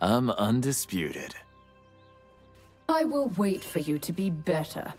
I'm undisputed. I will wait for you to be better.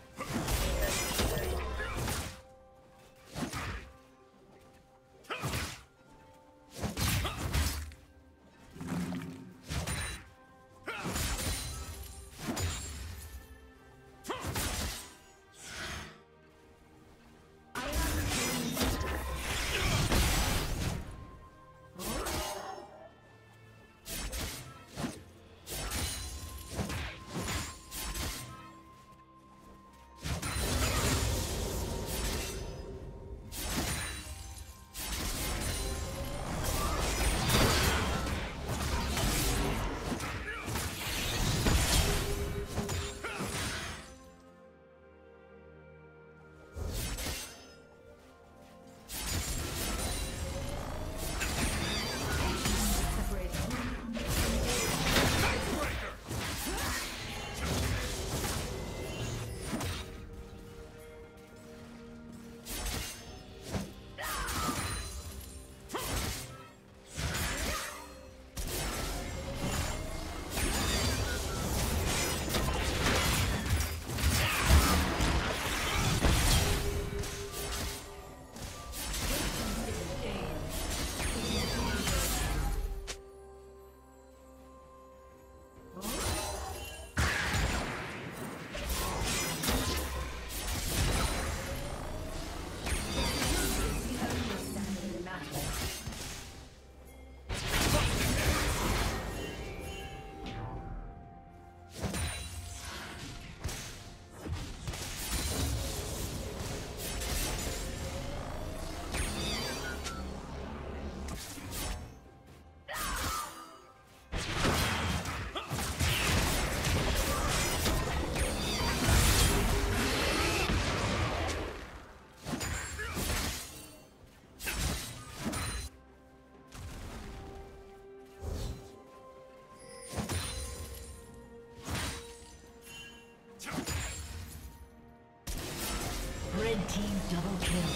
Team double kill.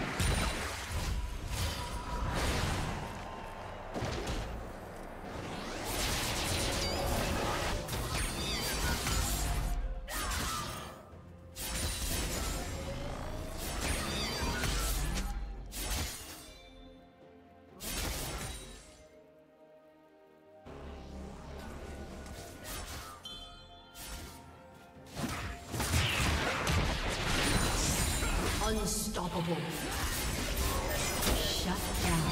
Unstoppable. Shut down.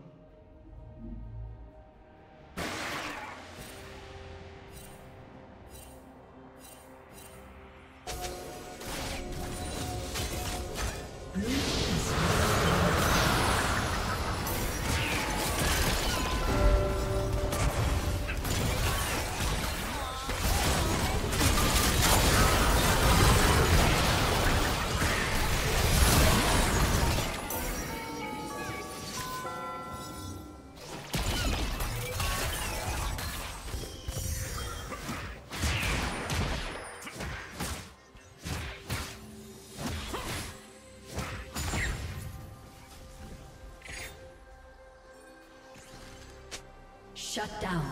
Shut down.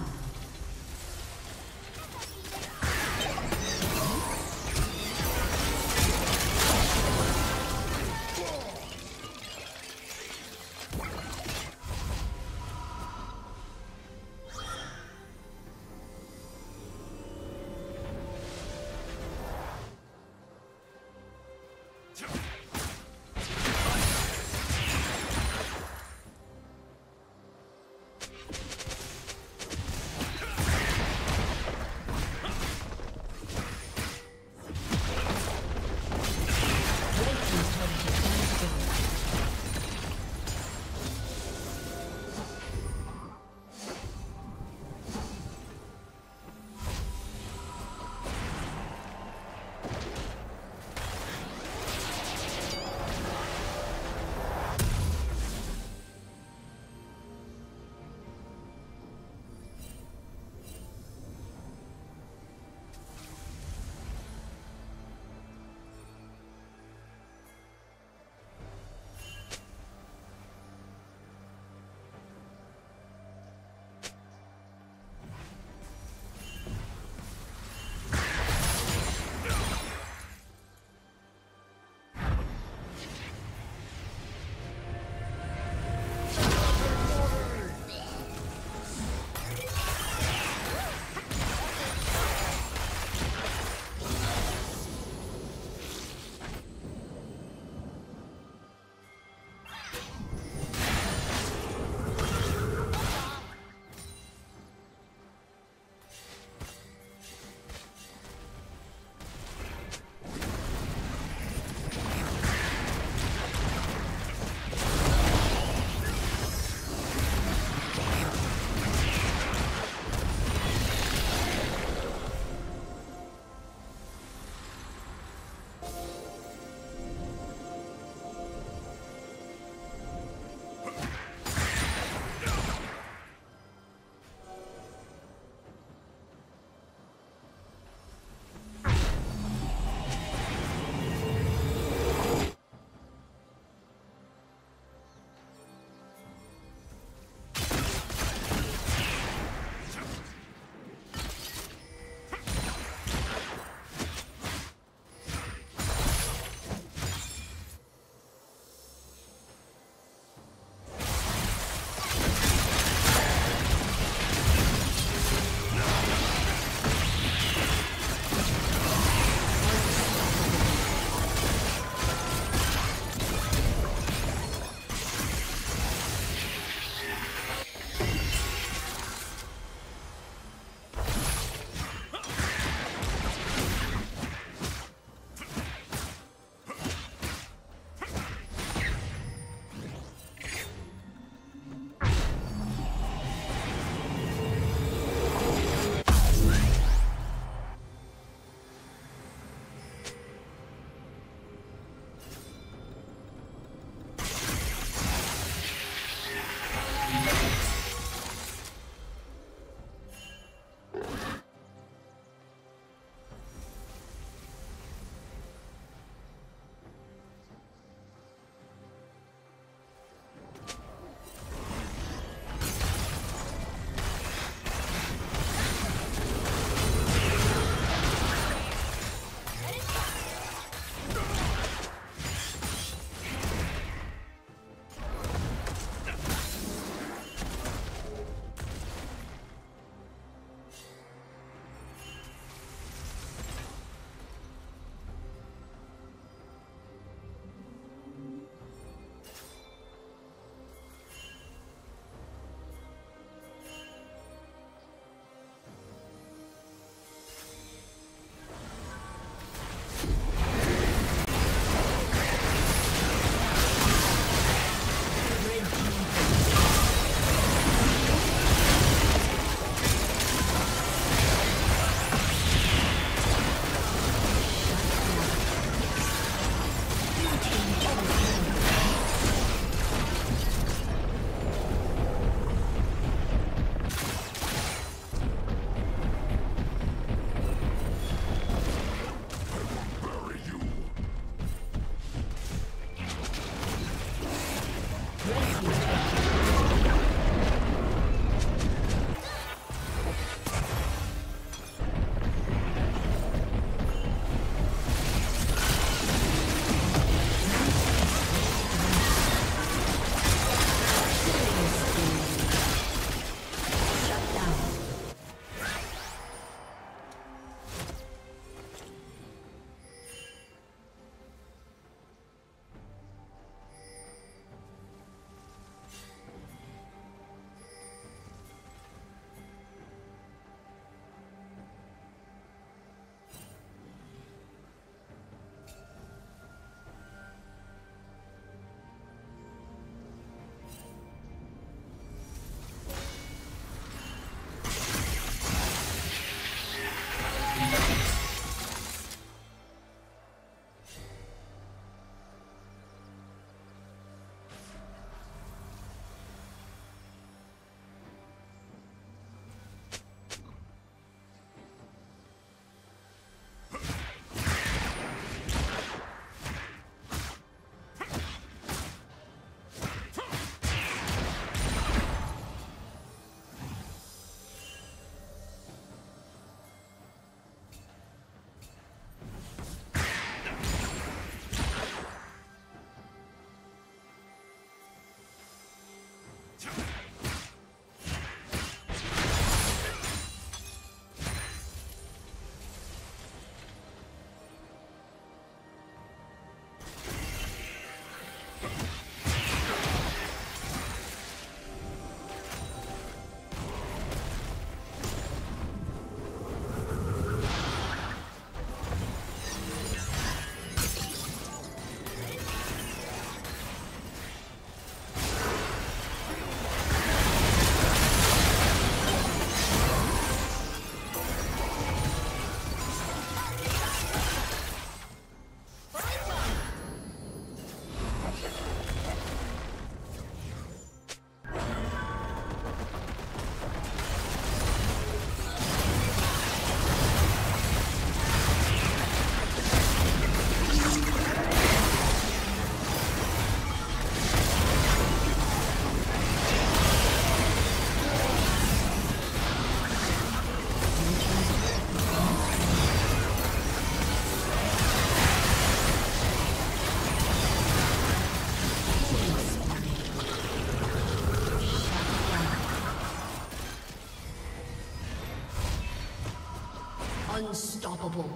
Unstoppable.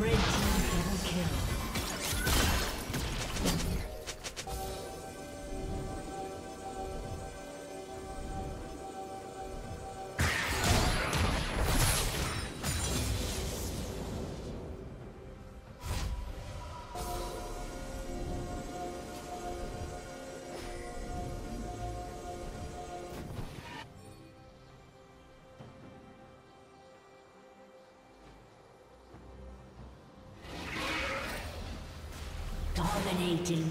Red team double kill. Dominating.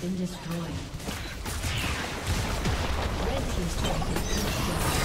been destroyed. Red team's turret has been destroyed.